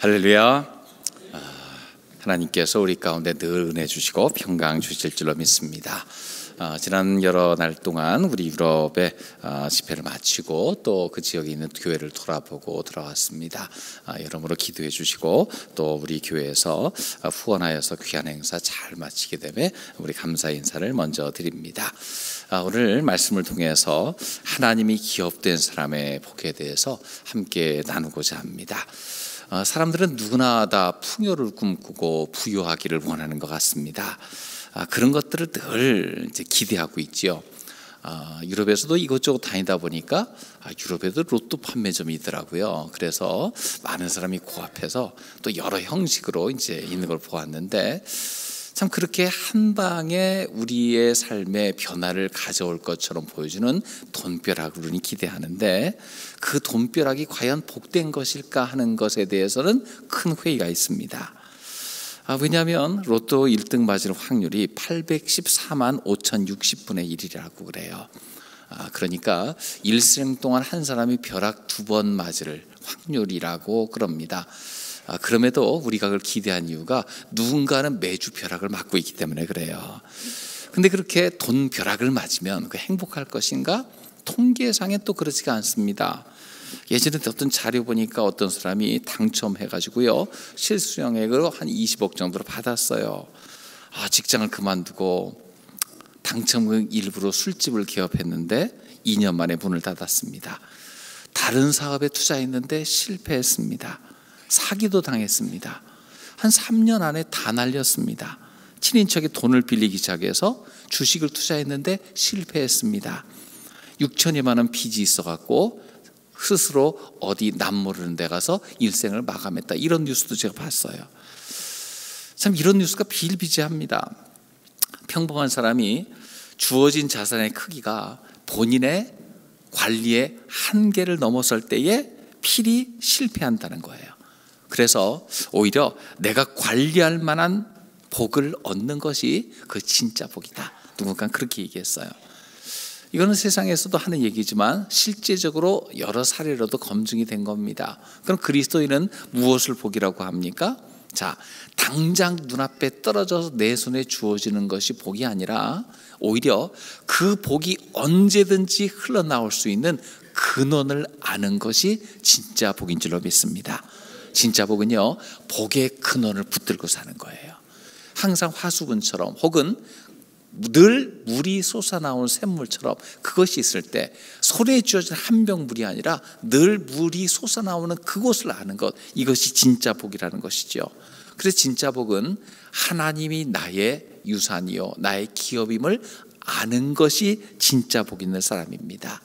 할렐루야. 하나님께서 우리 가운데 늘 은혜 주시고 평강 주실 줄로 믿습니다. 지난 여러 날 동안 우리 유럽의 집회를 마치고 또 그 지역에 있는 교회를 돌아보고 돌아왔습니다. 여러모로 기도해 주시고 또 우리 교회에서 후원하여서 귀한 행사 잘 마치게 되매 우리 감사 인사를 먼저 드립니다. 오늘 말씀을 통해서 하나님이 기업된 사람의 복에 대해서 함께 나누고자 합니다. 사람들은 누구나 다 풍요를 꿈꾸고 부유하기를 원하는 것 같습니다. 그런 것들을 늘 이제 기대하고 있지요. 유럽에서도 이것저것 다니다 보니까 유럽에도 로또 판매점이 있더라고요. 그래서 많은 사람이 그 앞에서 또 여러 형식으로 이제 있는 걸 보았는데 참 그렇게 한 방에 우리의 삶에 변화를 가져올 것처럼 보여주는 돈벼락을 기대하는데 그 돈벼락이 과연 복된 것일까 하는 것에 대해서는 큰 회의가 있습니다. 왜냐하면 로또 1등 맞을 확률이 8,145,060분의 1이라고 그래요. 그러니까 일생 동안 한 사람이 벼락 2번 맞을 확률이라고 그럽니다. 그럼에도 우리가 그걸 기대한 이유가 누군가는 매주 벼락을 맞고 있기 때문에 그래요. 근데 그렇게 돈 벼락을 맞으면 그 행복할 것인가? 통계상에 또 그렇지가 않습니다. 예전에 어떤 자료 보니까 어떤 사람이 당첨해가지고요 실수령액으로 한 20억 정도로 받았어요. 직장을 그만두고 당첨금 일부로 술집을 개업했는데 2년 만에 문을 닫았습니다. 다른 사업에 투자했는데 실패했습니다. 사기도 당했습니다. 한 3년 안에 다 날렸습니다. 친인척이 돈을 빌리기 시작해서 주식을 투자했는데 실패했습니다. 6천여만 원 빚이 있어갖고 스스로 어디 남모르는 데 가서 일생을 마감했다. 이런 뉴스도 제가 봤어요. 참 이런 뉴스가 비일비재합니다. 평범한 사람이 주어진 자산의 크기가 본인의 관리의 한계를 넘어설 때에 필히 실패한다는 거예요. 그래서 오히려 내가 관리할 만한 복을 얻는 것이 그 진짜 복이다. 누군가 그렇게 얘기했어요. 이거는 세상에서도 하는 얘기지만 실제적으로 여러 사례로도 검증이 된 겁니다. 그럼 그리스도인은 무엇을 복이라고 합니까? 당장 눈앞에 떨어져서 내 손에 주어지는 것이 복이 아니라 오히려 그 복이 언제든지 흘러나올 수 있는 근원을 아는 것이 진짜 복인 줄로 믿습니다. 진짜 복은요, 복의 근원을 붙들고 사는 거예요. 항상 화수분처럼 혹은 늘 물이 솟아나온 샘물처럼 그것이 있을 때 손에 쥐어진 한 병 물이 아니라 늘 물이 솟아나오는 그곳을 아는 것, 이것이 진짜 복이라는 것이죠. 그래서 진짜 복은 하나님이 나의 유산이요 나의 기업임을 아는 것이 진짜 복 있는 사람입니다.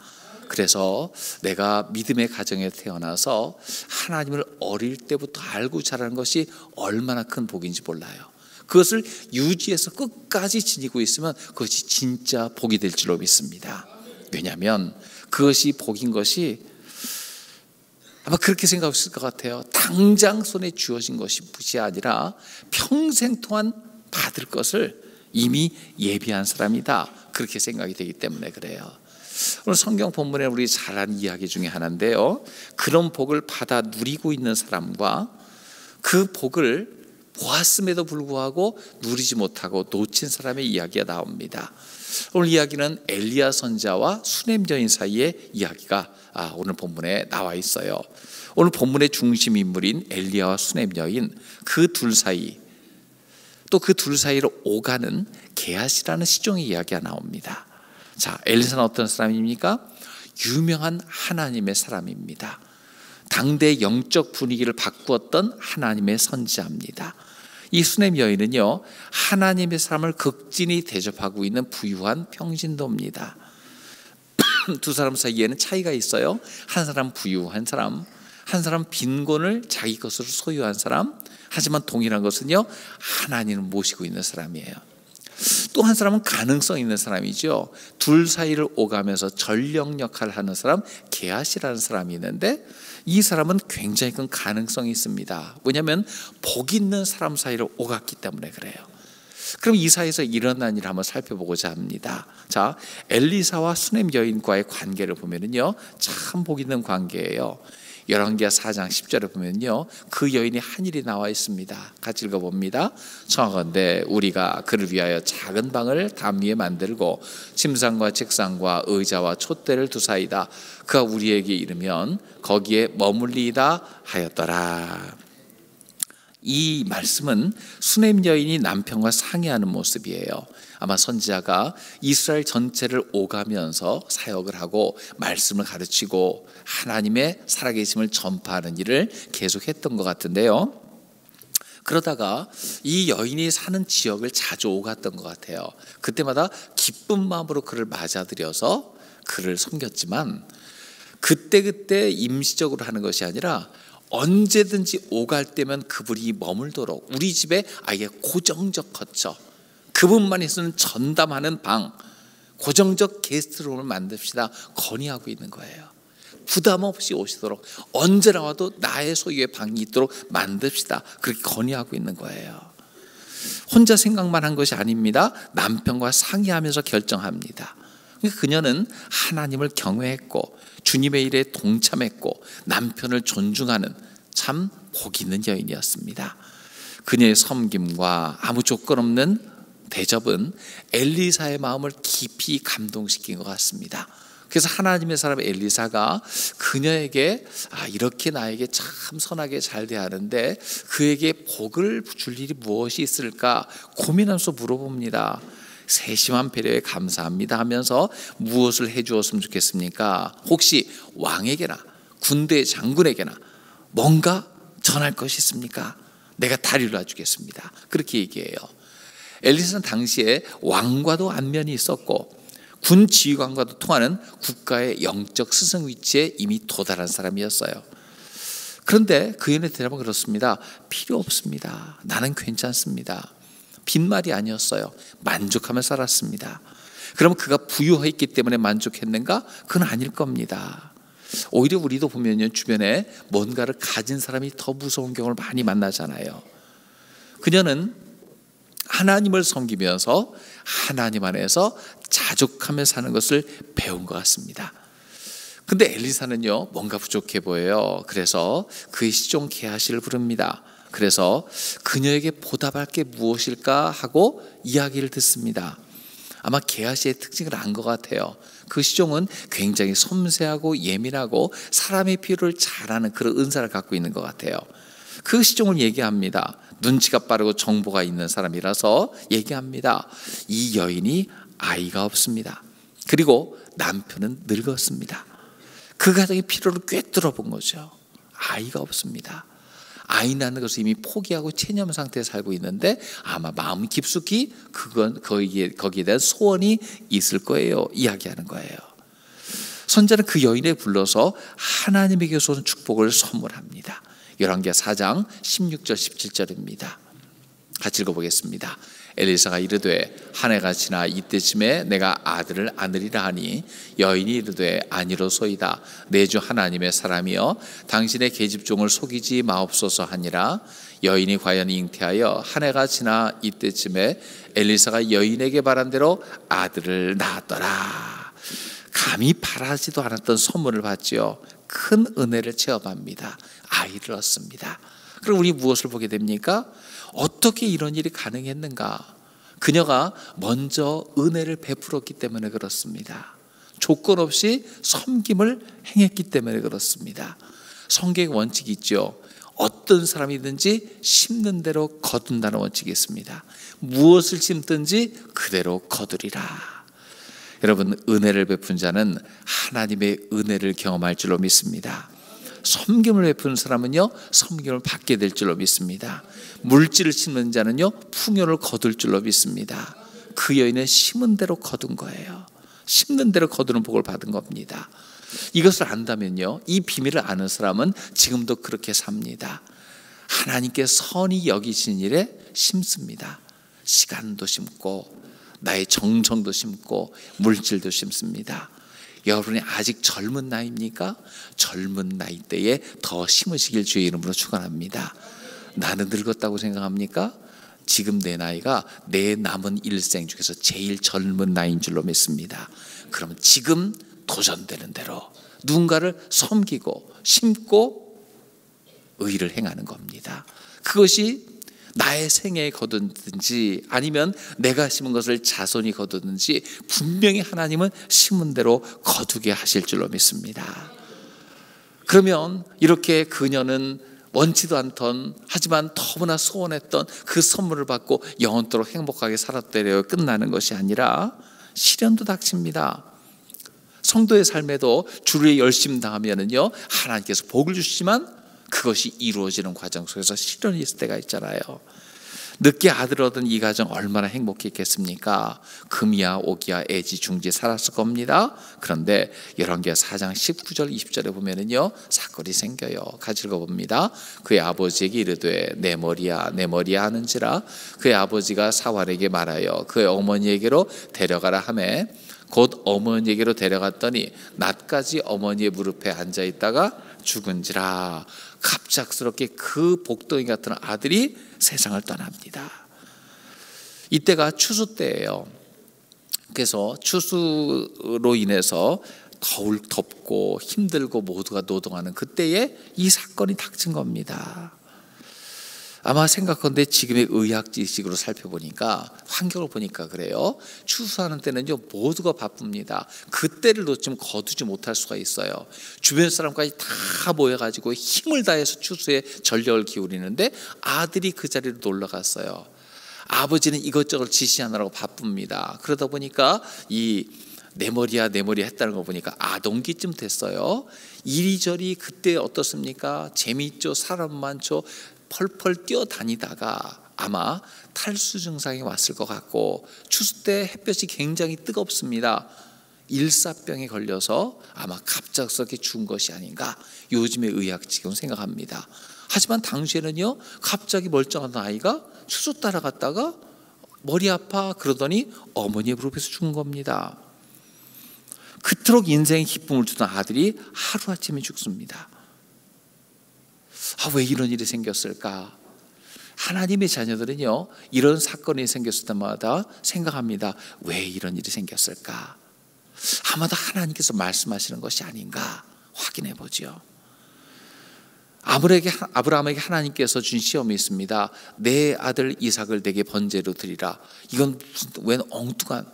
그래서 내가 믿음의 가정에 태어나서 하나님을 어릴 때부터 알고 자라는 것이 얼마나 큰 복인지 몰라요. 그것을 유지해서 끝까지 지니고 있으면 그것이 진짜 복이 될 줄로 믿습니다. 왜냐하면 그것이 복인 것이 아마 그렇게 생각하실 것 같아요. 당장 손에 주어진 것이 아니라 평생 동안 받을 것을 이미 예비한 사람이다. 그렇게 생각이 되기 때문에 그래요. 오늘 성경 본문에 우리 잘 아는 이야기 중에 하나인데요, 그런 복을 받아 누리고 있는 사람과 그 복을 보았음에도 불구하고 누리지 못하고 놓친 사람의 이야기가 나옵니다. 오늘 이야기는 엘리야 선자와 수넴 여인 사이의 이야기가 오늘 본문에 나와 있어요. 오늘 본문의 중심 인물인 엘리야와 수넴 여인, 그 둘 사이 또 그 둘 사이로 오가는 게하시라는 시종의 이야기가 나옵니다. 엘리사는 어떤 사람입니까? 유명한 하나님의 사람입니다. 당대 영적 분위기를 바꾸었던 하나님의 선지자입니다. 이 수넴 여인은요, 하나님의 사람을 극진히 대접하고 있는 부유한 평신도입니다. 두 사람 사이에는 차이가 있어요. 한 사람 부유한 사람, 한 사람 빈곤을 자기 것으로 소유한 사람. 하지만 동일한 것은요, 하나님을 모시고 있는 사람이에요. 또 한 사람은 가능성 있는 사람이죠. 둘 사이를 오가면서 전령 역할을 하는 사람, 게하시라는 사람이 있는데 이 사람은 굉장히 큰 가능성이 있습니다. 왜냐하면 복 있는 사람 사이를 오갔기 때문에 그래요. 그럼 이 사이에서 일어난 일을 한번 살펴보고자 합니다. 엘리사와 수넴 여인과의 관계를 보면은요, 참 복 있는 관계예요. 열왕기하 4장 10절에 보면요, 그 여인이 한 일이 나와 있습니다. 같이 읽어봅니다. 청하건대 우리가 그를 위하여 작은 방을 담 위에 만들고 침상과 책상과 의자와 촛대를 두사이다. 그가 우리에게 이르면 거기에 머물리이다 하였더라. 이 말씀은 수넴 여인이 남편과 상의하는 모습이에요. 아마 선지자가 이스라엘 전체를 오가면서 사역을 하고 말씀을 가르치고 하나님의 살아계심을 전파하는 일을 계속했던 것 같은데요, 그러다가 이 여인이 사는 지역을 자주 오갔던 것 같아요. 그때마다 기쁜 마음으로 그를 맞아들여서 그를 섬겼지만, 그때그때 임시적으로 하는 것이 아니라 언제든지 오갈 때면 그분이 머물도록, 우리 집에 아예 고정적 거처, 그분만이 쓰는 전담하는 방, 고정적 게스트룸을 만듭시다 건의하고 있는 거예요. 부담 없이 오시도록, 언제나 와도 나의 소유의 방이 있도록 만듭시다, 그렇게 건의하고 있는 거예요. 혼자 생각만 한 것이 아닙니다. 남편과 상의하면서 결정합니다. 그녀는 하나님을 경외했고 주님의 일에 동참했고 남편을 존중하는 참 복 있는 여인이었습니다. 그녀의 섬김과 아무 조건 없는 대접은 엘리사의 마음을 깊이 감동시킨 것 같습니다. 그래서 하나님의 사람 엘리사가 그녀에게, 이렇게 나에게 참 선하게 잘 대하는데 그에게 복을 줄 일이 무엇이 있을까 고민하면서 물어봅니다. 세심한 배려에 감사합니다 하면서 무엇을 해 주었으면 좋겠습니까? 혹시 왕에게나 군대 장군에게나 뭔가 전할 것이 있습니까? 내가 다리를 놔주겠습니다, 그렇게 얘기해요. 엘리사는 당시에 왕과도 안면이 있었고 군 지휘관과도 통하는 국가의 영적 스승 위치에 이미 도달한 사람이었어요. 그런데 그 연의 대답은 그렇습니다. 필요 없습니다. 나는 괜찮습니다. 빈말이 아니었어요. 만족하며 살았습니다. 그럼 그가 부유했기 때문에 만족했는가? 그건 아닐 겁니다. 오히려 우리도 보면요, 주변에 뭔가를 가진 사람이 더 무서운 경우를 많이 만나잖아요. 그녀는 하나님을 섬기면서 하나님 안에서 자족하며 사는 것을 배운 것 같습니다. 근데 엘리사는요, 뭔가 부족해 보여요. 그래서 그의 시종 게하시를 부릅니다. 그래서 그녀에게 보답할 게 무엇일까 하고 이야기를 듣습니다. 아마 게하시의 특징을 안 것 같아요. 그 시종은 굉장히 섬세하고 예민하고 사람의 필요를 잘 아는 그런 은사를 갖고 있는 것 같아요. 그 시종을 얘기합니다. 눈치가 빠르고 정보가 있는 사람이라서 얘기합니다. 이 여인이 아이가 없습니다. 그리고 남편은 늙었습니다. 그 가정의 필요를 꿰뚫어 본 거죠. 아이가 없습니다. 아이 낳는 것을 이미 포기하고 체념 상태에 살고 있는데 아마 마음 깊숙이 그건 거기에 대한 소원이 있을 거예요, 이야기하는 거예요. 선지자는 그 여인을 불러서 하나님에게 쏟은 축복을 선물합니다. 열왕기하 4장 16절 17절입니다. 같이 읽어보겠습니다. 엘리사가 이르되 한 해가 지나 이때쯤에 내가 아들을 안으리라 하니 여인이 이르되 아니로소이다. 내 주 하나님의 사람이여 당신의 계집종을 속이지 마옵소서 하니라. 여인이 과연 잉태하여 한 해가 지나 이때쯤에 엘리사가 여인에게 바란 대로 아들을 낳았더라. 감히 바라지도 않았던 선물을 받지요. 큰 은혜를 체험합니다. 아이를 얻습니다. 그럼 우리 무엇을 보게 됩니까? 어떻게 이런 일이 가능했는가? 그녀가 먼저 은혜를 베풀었기 때문에 그렇습니다. 조건 없이 섬김을 행했기 때문에 그렇습니다. 성경의 원칙이 있죠. 어떤 사람이든지 심는 대로 거둔다는 원칙이 있습니다. 무엇을 심든지 그대로 거두리라. 여러분, 은혜를 베푼 자는 하나님의 은혜를 경험할 줄로 믿습니다. 섬김을 베푼 사람은요, 섬김을 받게 될 줄로 믿습니다. 물질을 심는 자는요, 풍요를 거둘 줄로 믿습니다. 그 여인은 심은 대로 거둔 거예요. 심는 대로 거두는 복을 받은 겁니다. 이것을 안다면요, 이 비밀을 아는 사람은 지금도 그렇게 삽니다. 하나님께 선히 여기신 일에 심습니다. 시간도 심고 나의 정성도 심고 물질도 심습니다. 여러분이 아직 젊은 나이입니까? 젊은 나이 때에 더 심으시길 주의 이름으로 축원합니다. 나는 늙었다고 생각합니까? 지금 내 나이가 내 남은 일생 중에서 제일 젊은 나이인 줄로 믿습니다. 그럼 지금 도전되는 대로 누군가를 섬기고 심고 의를 행하는 겁니다. 그것이 나의 생애에 거두든지 아니면 내가 심은 것을 자손이 거두든지 분명히 하나님은 심은 대로 거두게 하실 줄로 믿습니다. 그러면 이렇게 그녀는 원치도 않던 하지만 너무나 소원했던 그 선물을 받고 영원토록 행복하게 살았대려 끝나는 것이 아니라 시련도 닥칩니다. 성도의 삶에도 주를 열심 당하면은요 하나님께서 복을 주시지만 그것이 이루어지는 과정 속에서 시련이 있을 때가 있잖아요. 늦게 아들 얻은 이 가정 얼마나 행복했겠습니까? 금이야 오기야 애지중지 살았을 겁니다. 그런데 열왕기하 4장 19절 20절에 보면은요 사건이 생겨요. 같이 읽어봅니다. 그의 아버지에게 이르되 내 머리야 내 머리야 하는지라 그의 아버지가 사활에게 말하여 그의 어머니에게로 데려가라 하매 곧 어머니에게로 데려갔더니 낮까지 어머니의 무릎에 앉아있다가 죽은지라. 갑작스럽게 그 복덩이 같은 아들이 세상을 떠납니다. 이때가 추수 때예요. 그래서 추수로 인해서 더울 덥고 힘들고 모두가 노동하는 그때에 이 사건이 닥친 겁니다. 아마 생각컨대 지금의 의학 지식으로 살펴보니까 환경을 보니까 그래요. 추수하는 때는요 모두가 바쁩니다. 그때를 놓치면 거두지 못할 수가 있어요. 주변 사람까지 다 모여가지고 힘을 다해서 추수에 전력을 기울이는데 아들이 그 자리로 놀러 갔어요. 아버지는 이것저것 지시하느라고 바쁩니다. 그러다 보니까 이 내 머리야 내 머리 했다는 거 보니까 아동기쯤 됐어요. 이리저리 그때 어떻습니까? 재미있죠. 사람 많죠. 펄펄 뛰어다니다가 아마 탈수 증상이 왔을 것 같고 추수 때 햇볕이 굉장히 뜨겁습니다. 일사병에 걸려서 아마 갑작스럽게 죽은 것이 아닌가 요즘의 의학 지금 생각합니다. 하지만 당시에는요 갑자기 멀쩡한 아이가 추수 따라갔다가 머리 아파 그러더니 어머니의 무릎에서 죽은 겁니다. 그토록 인생에 기쁨을 주던 아들이 하루아침에 죽습니다. 왜 이런 일이 생겼을까? 하나님의 자녀들은요 이런 사건이 생겼을 때마다 생각합니다. 왜 이런 일이 생겼을까? 아마도 하나님께서 말씀하시는 것이 아닌가 확인해 보죠. 아브라함에게 하나님께서 준 시험이 있습니다. 내 아들 이삭을 내게 번제로 드리라. 이건 웬 엉뚱한,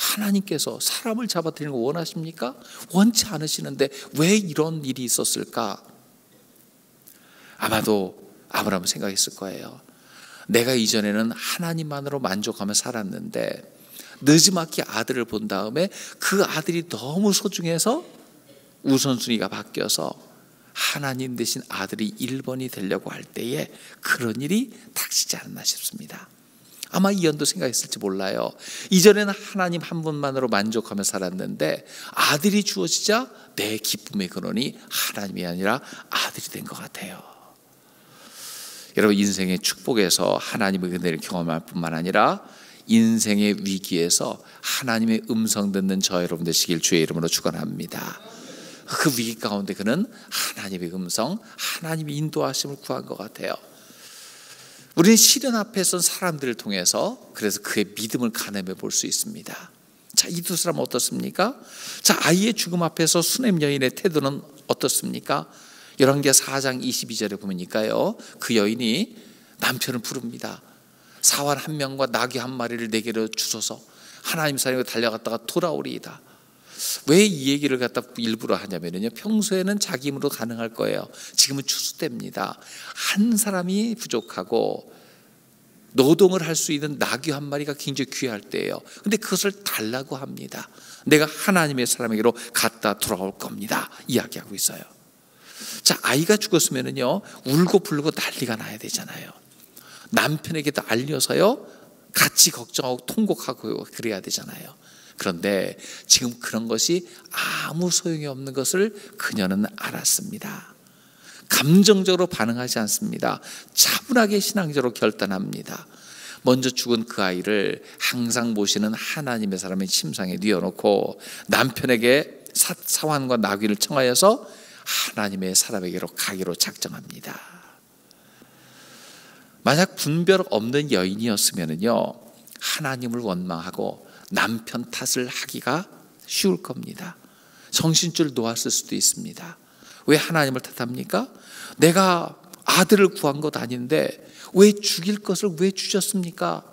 하나님께서 사람을 잡아들이는 거 원하십니까? 원치 않으시는데 왜 이런 일이 있었을까? 아마도 아브라함은 생각했을 거예요. 내가 이전에는 하나님만으로 만족하며 살았는데 느지막이 아들을 본 다음에 그 아들이 너무 소중해서 우선순위가 바뀌어서 하나님 대신 아들이 1번이 되려고 할 때에 그런 일이 닥치지 않았나 싶습니다. 아마 이언도 생각했을지 몰라요. 이전에는 하나님 한 분만으로 만족하며 살았는데 아들이 주어지자 내 기쁨의 근원이 하나님이 아니라 아들이 된 것 같아요. 여러분 인생의 축복에서 하나님의 은혜를 경험할 뿐만 아니라 인생의 위기에서 하나님의 음성 듣는 저 여러분 되시길 주의 이름으로 축원합니다. 그 위기 가운데 그는 하나님의 음성, 하나님의 인도하심을 구한 것 같아요. 우리는 시련 앞에 선 사람들을 통해서 그래서 그의 믿음을 가늠해 볼 수 있습니다. 자, 이 두 사람 어떻습니까? 자, 아이의 죽음 앞에서 수넴 여인의 태도는 어떻습니까? 열왕기하 4장 22절에 보니까요 그 여인이 남편을 부릅니다. 사활 한 명과 나귀 한 마리를 내게로 주소서. 하나님 사람이 달려갔다가 돌아오리이다. 왜 이 얘기를 갖다 일부러 하냐면요 평소에는 자기 힘으로 가능할 거예요. 지금은 추수 때입니다. 한 사람이 부족하고 노동을 할 수 있는 나귀 한 마리가 굉장히 귀할 때예요. 근데 그것을 달라고 합니다. 내가 하나님의 사람에게로 갔다 돌아올 겁니다 이야기하고 있어요. 자, 아이가 죽었으면은요 울고 불고 난리가 나야 되잖아요. 남편에게도 알려서요 같이 걱정하고 통곡하고 그래야 되잖아요. 그런데 지금 그런 것이 아무 소용이 없는 것을 그녀는 알았습니다. 감정적으로 반응하지 않습니다. 차분하게 신앙적으로 결단합니다. 먼저 죽은 그 아이를 항상 모시는 하나님의 사람의 침상에 뉘어놓고 남편에게 사환과 나귀를 청하여서 하나님의 사람에게로 가기로 작정합니다. 만약 분별 없는 여인이었으면요 하나님을 원망하고 남편 탓을 하기가 쉬울 겁니다. 정신줄 놓았을 수도 있습니다. 왜 하나님을 탓합니까? 내가 아들을 구한 것 아닌데 왜 죽일 것을 왜 주셨습니까?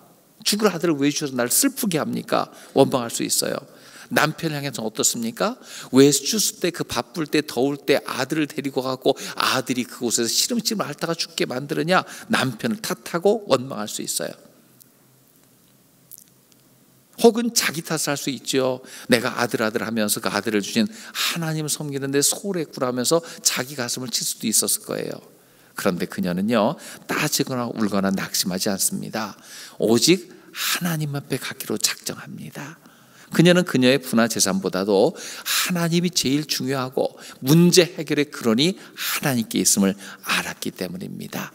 죽을 아들을 왜 주셔서 날 슬프게 합니까? 원망할 수 있어요. 남편을 향해서 어떻습니까? 왜 추수 때 그 바쁠 때 더울 때 아들을 데리고 가고 아들이 그곳에서 시름시름 앓다가 죽게 만드느냐? 남편을 탓하고 원망할 수 있어요. 혹은 자기 탓을 할 수 있죠. 내가 아들 하면서 그 아들을 주신 하나님 섬기는데 소홀했구나 하면서 자기 가슴을 칠 수도 있었을 거예요. 그런데 그녀는요, 따지거나 울거나 낙심하지 않습니다. 오직 하나님 앞에 가기로 작정합니다. 그녀는 그녀의 부나 재산보다도 하나님이 제일 중요하고 문제 해결의 근원이 하나님께 있음을 알았기 때문입니다.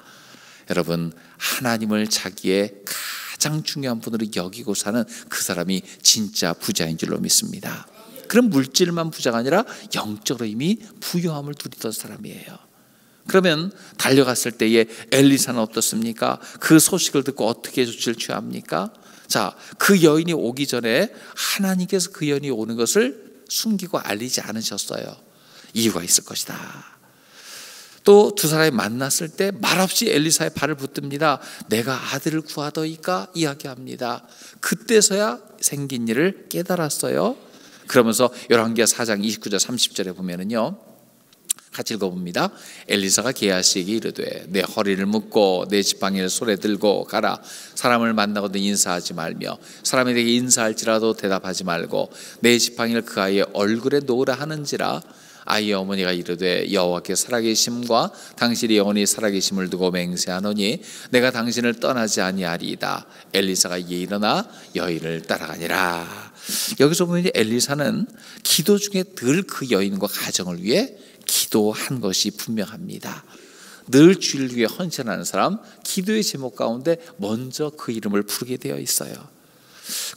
여러분, 하나님을 자기의 가장 중요한 분으로 여기고 사는 그 사람이 진짜 부자인 줄로 믿습니다. 그럼 물질만 부자가 아니라 영적으로 이미 부유함을 누리던 사람이에요. 그러면 달려갔을 때에 엘리사는 어떻습니까? 그 소식을 듣고 어떻게 조치를 취합니까? 자, 그 여인이 오기 전에 하나님께서 그 여인이 오는 것을 숨기고 알리지 않으셨어요. 이유가 있을 것이다. 또 두 사람이 만났을 때 말없이 엘리사의 발을 붙듭니다. 내가 아들을 구하더이까 이야기합니다. 그때서야 생긴 일을 깨달았어요. 그러면서 열왕기하 4장 29절 30절에 보면은요, 같이 읽어봅니다. 엘리사가 게하시에게 이르되 내 허리를 묶고 내 지팡이를 손에 들고 가라. 사람을 만나거든 인사하지 말며 사람에게 인사할지라도 대답하지 말고 내 지팡이를 그 아이의 얼굴에 놓으라 하는지라. 아이의 어머니가 이르되 여호와께 살아계심과 당신의 영혼이 살아계심을 두고 맹세하노니 내가 당신을 떠나지 아니하리이다. 엘리사가 이에 일어나 여인을 따라가니라. 여기서 보면 엘리사는 기도 중에 늘 그 여인과 가정을 위해 기도한 것이 분명합니다. 늘 주를 위해 헌신하는 사람, 기도의 제목 가운데 먼저 그 이름을 부르게 되어 있어요.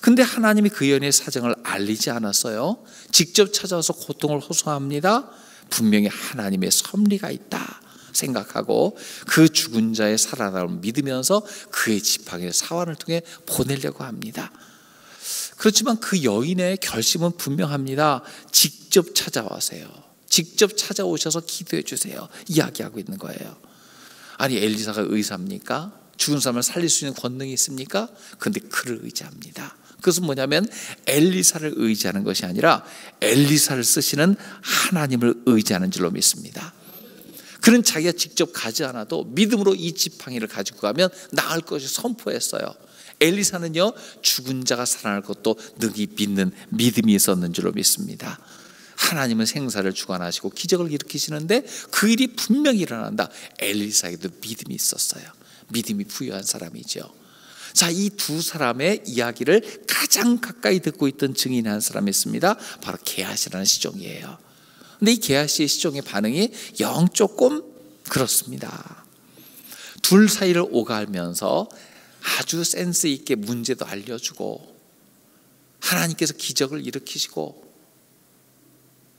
근데 하나님이 그 여인의 사정을 알리지 않았어요. 직접 찾아와서 고통을 호소합니다. 분명히 하나님의 섭리가 있다 생각하고 그 죽은 자의 살아남을 믿으면서 그의 지팡이의 사환을 통해 보내려고 합니다. 그렇지만 그 여인의 결심은 분명합니다. 직접 찾아와세요. 직접 찾아오셔서 기도해 주세요 이야기하고 있는 거예요. 아니, 엘리사가 의사입니까? 죽은 사람을 살릴 수 있는 권능이 있습니까? 근데 그를 의지합니다. 그것은 뭐냐면 엘리사를 의지하는 것이 아니라 엘리사를 쓰시는 하나님을 의지하는 줄로 믿습니다. 그는 자기가 직접 가지 않아도 믿음으로 이 지팡이를 가지고 가면 나을 것이 선포했어요. 엘리사는요, 죽은 자가 살아날 것도 능히 믿는 믿음이 있었는 줄로 믿습니다. 하나님은 생사를 주관하시고 기적을 일으키시는데 그 일이 분명히 일어난다. 엘리사에게도 믿음이 있었어요. 믿음이 부유한 사람이죠. 자, 이 두 사람의 이야기를 가장 가까이 듣고 있던 증인 한 사람이 있습니다. 바로 게하시라는 시종이에요. 근데 이 게하시의 시종의 반응이 영 조금 그렇습니다. 둘 사이를 오가면서 아주 센스 있게 문제도 알려주고 하나님께서 기적을 일으키시고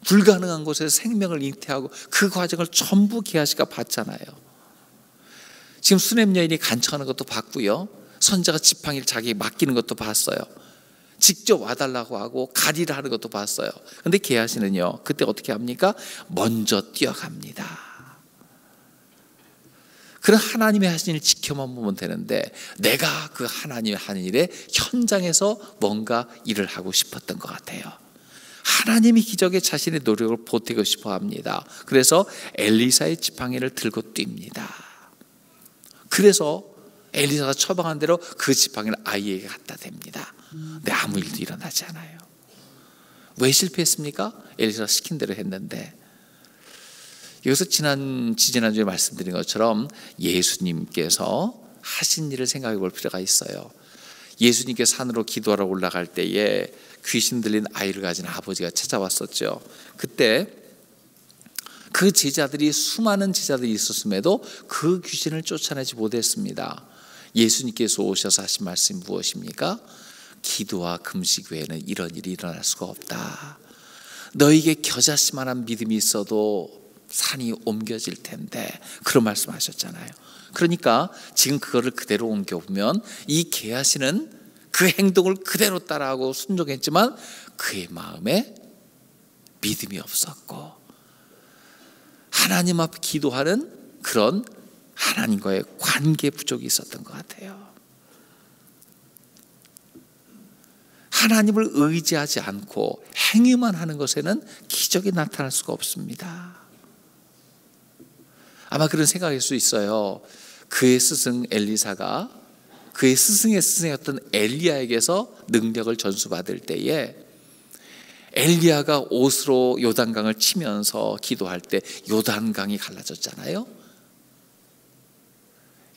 불가능한 곳에서 생명을 잉태하고 그 과정을 전부 게하시가 봤잖아요. 지금 수넴 여인이 간청하는 것도 봤고요, 선자가 지팡이를 자기에게 맡기는 것도 봤어요. 직접 와달라고 하고 가리를 하는 것도 봤어요. 그런데 게하시는요, 그때 어떻게 합니까? 먼저 뛰어갑니다. 그런 하나님의 하신 일을 지켜만 보면 되는데 내가 그 하나님의 하는 일에 현장에서 뭔가 일을 하고 싶었던 것 같아요. 하나님이 기적에 자신의 노력을 보태고 싶어 합니다. 그래서 엘리사의 지팡이를 들고 뜁니다. 그래서 엘리사가 처방한 대로 그 지팡이를 아이에게 갖다 댑니다. 근데 아무 일도 일어나지 않아요. 왜 실패했습니까? 엘리사가 시킨 대로 했는데. 여기서 지난주에 말씀드린 것처럼 예수님께서 하신 일을 생각해 볼 필요가 있어요. 예수님께 산으로 기도하러 올라갈 때에 귀신 들린 아이를 가진 아버지가 찾아왔었죠. 그때 그 제자들이, 수많은 제자들이 있었음에도 그 귀신을 쫓아내지 못했습니다. 예수님께서 오셔서 하신 말씀이 무엇입니까? 기도와 금식 외에는 이런 일이 일어날 수가 없다. 너에게 겨자씨만한 믿음이 있어도 산이 옮겨질 텐데, 그런 말씀하셨잖아요. 그러니까 지금 그거를 그대로 옮겨보면 이 게하시는 그 행동을 그대로 따라하고 순종했지만 그의 마음에 믿음이 없었고 하나님 앞에 기도하는 그런 하나님과의 관계 부족이 있었던 것 같아요. 하나님을 의지하지 않고 행위만 하는 것에는 기적이 나타날 수가 없습니다. 아마 그런 생각일 수 있어요. 그의 스승 엘리사가 그의 스승의 스승이었던 엘리야에게서 능력을 전수받을 때에 엘리야가 옷으로 요단강을 치면서 기도할 때 요단강이 갈라졌잖아요.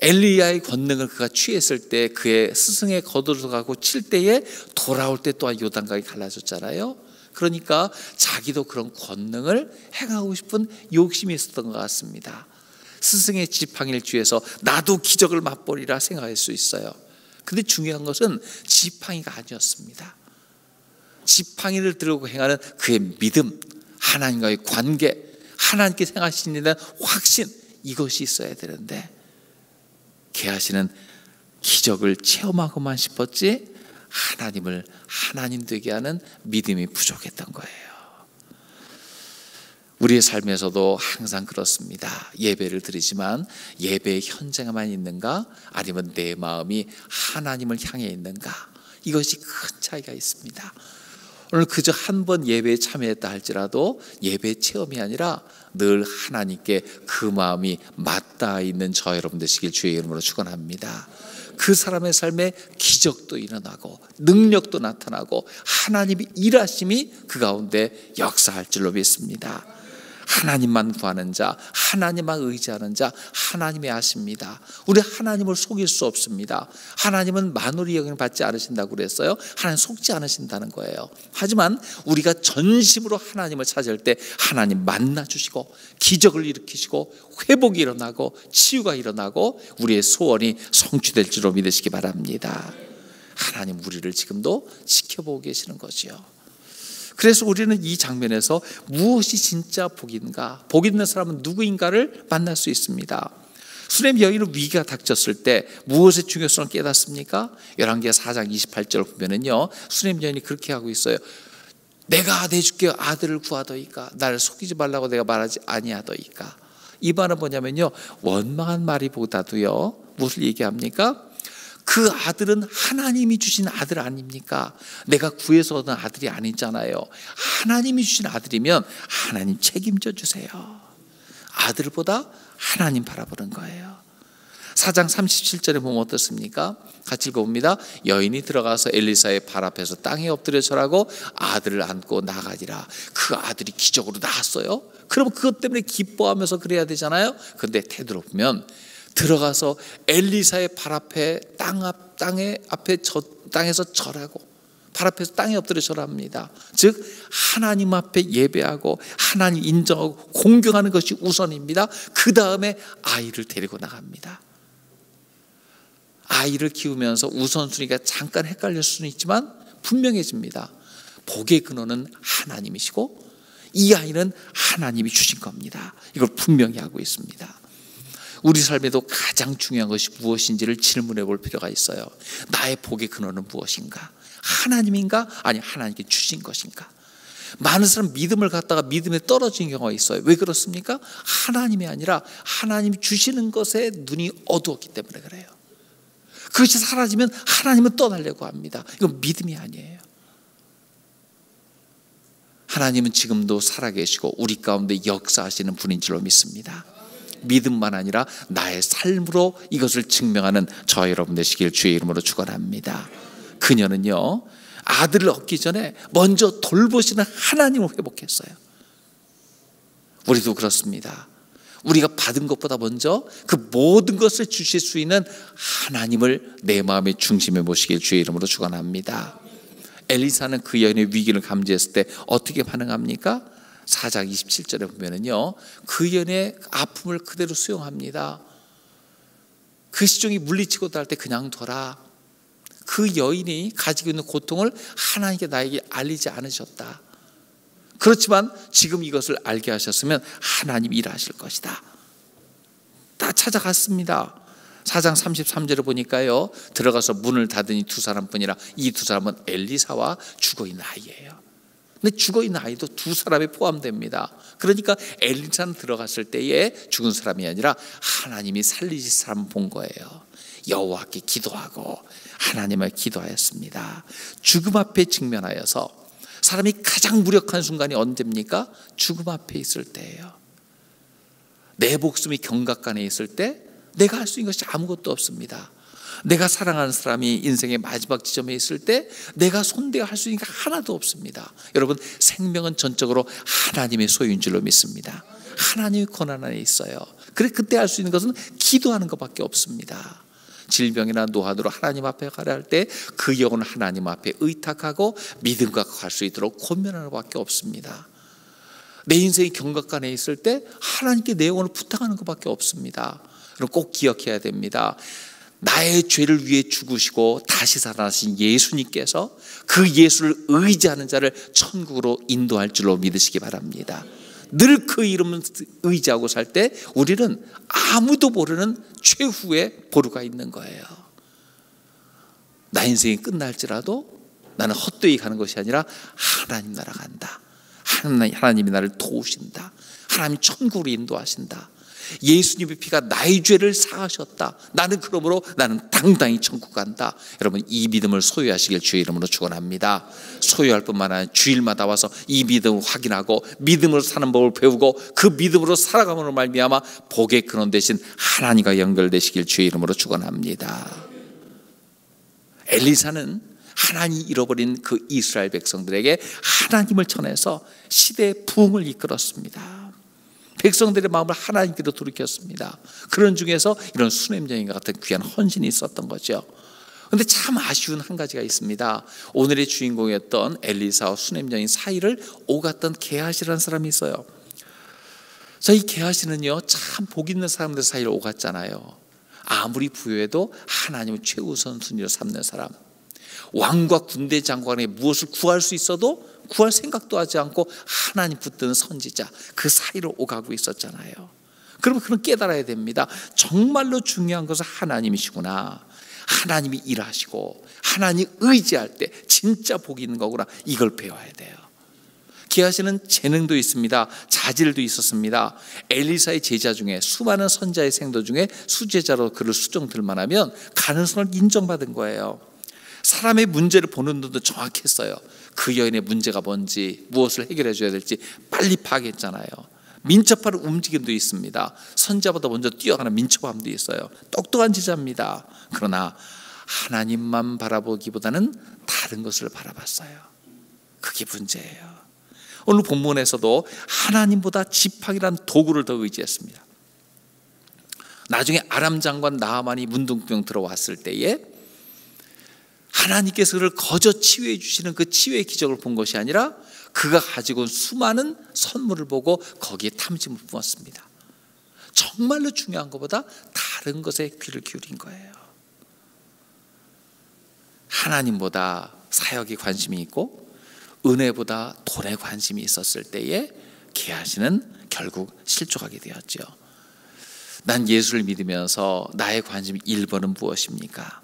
엘리야의 권능을 그가 취했을 때 그의 스승의 거들어가고 칠 때에 돌아올 때 또한 요단강이 갈라졌잖아요. 그러니까 자기도 그런 권능을 행하고 싶은 욕심이 있었던 것 같습니다. 스승의 지팡이를 쥐어서 나도 기적을 맛보리라 생각할 수 있어요. 근데 중요한 것은 지팡이가 아니었습니다. 지팡이를 들고 행하는 그의 믿음, 하나님과의 관계, 하나님께 행하시는 데는 확신, 이것이 있어야 되는데 개하시는 기적을 체험하고만 싶었지 하나님을 하나님 되게 하는 믿음이 부족했던 거예요. 우리의 삶에서도 항상 그렇습니다. 예배를 드리지만 예배의 현장에만 있는가 아니면 내 마음이 하나님을 향해 있는가, 이것이 큰 차이가 있습니다. 오늘 그저 한 번 예배에 참여했다 할지라도 예배 체험이 아니라 늘 하나님께 그 마음이 맞닿아 있는 저 여러분 되시길 주의 이름으로 축원합니다. 그 사람의 삶에 기적도 일어나고 능력도 나타나고 하나님의 일하심이 그 가운데 역사할 줄로 믿습니다. 하나님만 구하는 자, 하나님만 의지하는 자, 하나님이 아십니다. 우리 하나님을 속일 수 없습니다. 하나님은 만홀히 여김을 받지 않으신다고 그랬어요. 하나님 속지 않으신다는 거예요. 하지만 우리가 전심으로 하나님을 찾을 때 하나님 만나주시고 기적을 일으키시고 회복이 일어나고 치유가 일어나고 우리의 소원이 성취될 줄로 믿으시기 바랍니다. 하나님 우리를 지금도 지켜보고 계시는 거지요. 그래서 우리는 이 장면에서 무엇이 진짜 복인가, 복 있는 사람은 누구인가를 만날 수 있습니다. 수넴 여인은 위기가 닥쳤을 때 무엇의 중요성을 깨닫습니까? 열왕기하 4장 28절을 보면은요, 수넴 여인이 그렇게 하고 있어요. 내가 내 주께 아들을 구하더이까, 나를 속이지 말라고 내가 말하지 아니하더이까. 이 말은 뭐냐면요, 원망한 말이보다도요 무엇을 얘기합니까? 그 아들은 하나님이 주신 아들 아닙니까? 내가 구해서 얻은 아들이 아니잖아요. 하나님이 주신 아들이면 하나님 책임져 주세요. 아들보다 하나님 바라보는 거예요. 4장 37절에 보면 어떻습니까? 같이 읽어봅니다. 여인이 들어가서 엘리사의 발 앞에서 땅에 엎드려 절하고 아들을 안고 나가니라. 그 아들이 기적으로 나았어요. 그럼 그것 때문에 기뻐하면서 그래야 되잖아요. 그런데 태도로 보면 들어가서 엘리사의 발 앞에 땅에서 절하고 발 앞에서 땅에 엎드려 절합니다. 즉 하나님 앞에 예배하고 하나님 인정하고 공경하는 것이 우선입니다. 그 다음에 아이를 데리고 나갑니다. 아이를 키우면서 우선순위가 잠깐 헷갈릴 수는 있지만 분명해집니다. 복의 근원은 하나님이시고 이 아이는 하나님이 주신 겁니다. 이걸 분명히 하고 있습니다. 우리 삶에도 가장 중요한 것이 무엇인지를 질문해 볼 필요가 있어요. 나의 복의 근원은 무엇인가? 하나님인가? 아니 하나님께 주신 것인가? 많은 사람 믿음을 갖다가 믿음에 떨어진 경우가 있어요. 왜 그렇습니까? 하나님이 아니라 하나님이 주시는 것에 눈이 어두웠기 때문에 그래요. 그것이 사라지면 하나님은 떠나려고 합니다. 이건 믿음이 아니에요. 하나님은 지금도 살아계시고 우리 가운데 역사하시는 분인 줄로 믿습니다. 믿음만 아니라 나의 삶으로 이것을 증명하는 저 여러분 되시길 주의 이름으로 축원합니다. 그녀는요, 아들을 얻기 전에 먼저 돌보시는 하나님을 회복했어요. 우리도 그렇습니다. 우리가 받은 것보다 먼저 그 모든 것을 주실 수 있는 하나님을 내 마음의 중심에 모시길 주의 이름으로 축원합니다. 엘리사는 그 여인의 위기를 감지했을 때 어떻게 반응합니까? 4장 27절에 보면은요, 그 여인의 아픔을 그대로 수용합니다. 그 시종이 물리치고 달 때 그냥 둬라. 그 여인이 가지고 있는 고통을 하나님께 나에게 알리지 않으셨다. 그렇지만 지금 이것을 알게 하셨으면 하나님 일하실 것이다. 다 찾아갔습니다. 4장 33절을 보니까요, 들어가서 문을 닫으니 두 사람뿐이라 이 두 사람은 엘리사와 죽어있는 아이예요. 근데 죽어있는 아이도 두 사람이 포함됩니다. 그러니까 엘리산 들어갔을 때에 죽은 사람이 아니라 하나님이 살리신 사람 본 거예요. 여호와께 기도하고 하나님을 기도하였습니다. 죽음 앞에 직면하여서 사람이 가장 무력한 순간이 언제입니까? 죽음 앞에 있을 때예요. 내 목숨이 경각간에 있을 때 내가 할 수 있는 것이 아무것도 없습니다. 내가 사랑하는 사람이 인생의 마지막 지점에 있을 때 내가 손대어 할 수 있는 게 하나도 없습니다. 여러분, 생명은 전적으로 하나님의 소유인 줄로 믿습니다. 하나님의 권한 안에 있어요. 그래, 그때 할 수 있는 것은 기도하는 것밖에 없습니다. 질병이나 노하도로 하나님 앞에 가려 할 때 그 영혼을 하나님 앞에 의탁하고 믿음과 갈 수 있도록 권면하는 것밖에 없습니다. 내 인생이 경각간에 있을 때 하나님께 내 영혼을 부탁하는 것밖에 없습니다. 그럼 꼭 기억해야 됩니다. 나의 죄를 위해 죽으시고 다시 살아나신 예수님께서 그 예수를 의지하는 자를 천국으로 인도할 줄로 믿으시기 바랍니다. 늘 그 이름을 의지하고 살 때 우리는 아무도 모르는 최후의 보루가 있는 거예요. 나 인생이 끝날지라도 나는 헛되이 가는 것이 아니라 하나님 나라 간다. 하나님이 나를 도우신다. 하나님이 천국으로 인도하신다. 예수님의 피가 나의 죄를 사하셨다. 나는 그러므로 나는 당당히 천국 간다. 여러분, 이 믿음을 소유하시길 주의 이름으로 축원합니다. 소유할 뿐만 아니라 주일마다 와서 이 믿음을 확인하고 믿음으로 사는 법을 배우고 그 믿음으로 살아감으로 말미암아 복의 근원 되신 하나님과 연결되시길 주의 이름으로 축원합니다. 엘리사는 하나님이 잃어버린 그 이스라엘 백성들에게 하나님을 전해서 시대의 부흥을 이끌었습니다. 백성들의 마음을 하나님께로 돌이켰습니다. 그런 중에서 이런 수냄여인과 같은 귀한 헌신이 있었던 거죠. 그런데 참 아쉬운 한 가지가 있습니다. 오늘의 주인공이었던 엘리사와 수냄여인 사이를 오갔던 게하시라는 사람이 있어요. 자, 이 게하시는요, 참 복 있는 사람들 사이를 오갔잖아요. 아무리 부유해도 하나님을 최우선 순위로 삼는 사람, 왕과 군대 장관에게 무엇을 구할 수 있어도 구할 생각도 하지 않고 하나님 붙드는 선지자, 그 사이로 오가고 있었잖아요. 그러면 그런 깨달아야 됩니다. 정말로 중요한 것은 하나님이시구나. 하나님이 일하시고 하나님 의지할 때 진짜 복이 있는 거구나. 이걸 배워야 돼요. 게하시는 재능도 있습니다. 자질도 있었습니다. 엘리사의 제자 중에 수많은 선자의 생도 중에 수제자로 그를 수정들 만하면 가능성을 인정받은 거예요. 사람의 문제를 보는 눈도 정확했어요. 그 여인의 문제가 뭔지, 무엇을 해결해 줘야 될지 빨리 파악했잖아요. 민첩하는 움직임도 있습니다. 선자보다 먼저 뛰어가는 민첩함도 있어요. 똑똑한 지자입니다. 그러나 하나님만 바라보기보다는 다른 것을 바라봤어요. 그게 문제예요. 오늘 본문에서도 하나님보다 지팡이란 도구를 더 의지했습니다. 나중에 아람 장관 나아만이 문둥병 들어왔을 때에 하나님께서 그를 거저 치유해 주시는 그 치유의 기적을 본 것이 아니라 그가 가지고 온 수많은 선물을 보고 거기에 탐심을 품었습니다. 정말로 중요한 것보다 다른 것에 귀를 기울인 거예요. 하나님보다 사역에 관심이 있고 은혜보다 돈에 관심이 있었을 때에 게하시는 결국 실족하게 되었죠. 난 예수를 믿으면서 나의 관심 1번은 무엇입니까?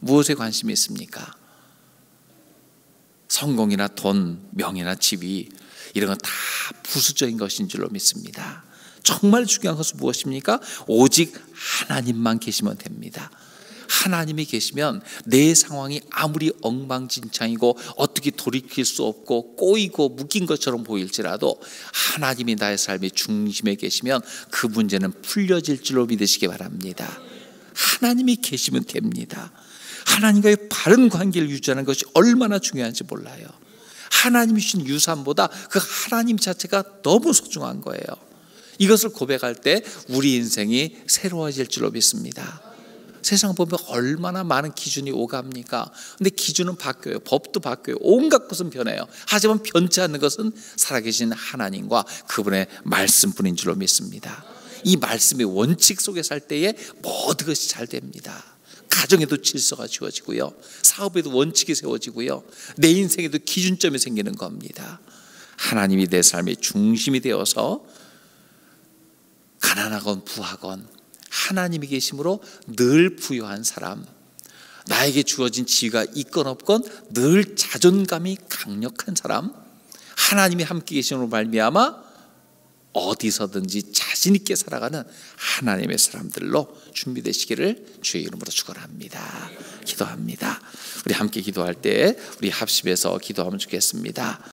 무엇에 관심이 있습니까? 성공이나 돈, 명예나 지위, 이런 건 다 부수적인 것인 줄로 믿습니다. 정말 중요한 것은 무엇입니까? 오직 하나님만 계시면 됩니다. 하나님이 계시면 내 상황이 아무리 엉망진창이고 어떻게 돌이킬 수 없고 꼬이고 묶인 것처럼 보일지라도 하나님이 나의 삶의 중심에 계시면 그 문제는 풀려질 줄로 믿으시기 바랍니다. 하나님이 계시면 됩니다. 하나님과의 바른 관계를 유지하는 것이 얼마나 중요한지 몰라요. 하나님이 주신 유산보다 그 하나님 자체가 너무 소중한 거예요. 이것을 고백할 때 우리 인생이 새로워질 줄로 믿습니다. 세상 보면 얼마나 많은 기준이 오갑니까? 근데 기준은 바뀌어요. 법도 바뀌어요. 온갖 것은 변해요. 하지만 변치 않는 것은 살아계신 하나님과 그분의 말씀뿐인 줄로 믿습니다. 이 말씀의 원칙 속에 살 때에 모든 것이 잘 됩니다. 가정에도 질서가 지워지고요, 사업에도 원칙이 세워지고요, 내 인생에도 기준점이 생기는 겁니다. 하나님이 내 삶의 중심이 되어서 가난하건 부하건 하나님이 계심으로 늘 부유한 사람, 나에게 주어진 지위가 있건 없건 늘 자존감이 강력한 사람, 하나님이 함께 계심으로 말미암아 어디서든지 자신 있게 살아가는 하나님의 사람들로 준비되시기를 주의 이름으로 축원합니다. 기도합니다. 우리 함께 기도할 때 우리 합심해서 기도하면 좋겠습니다.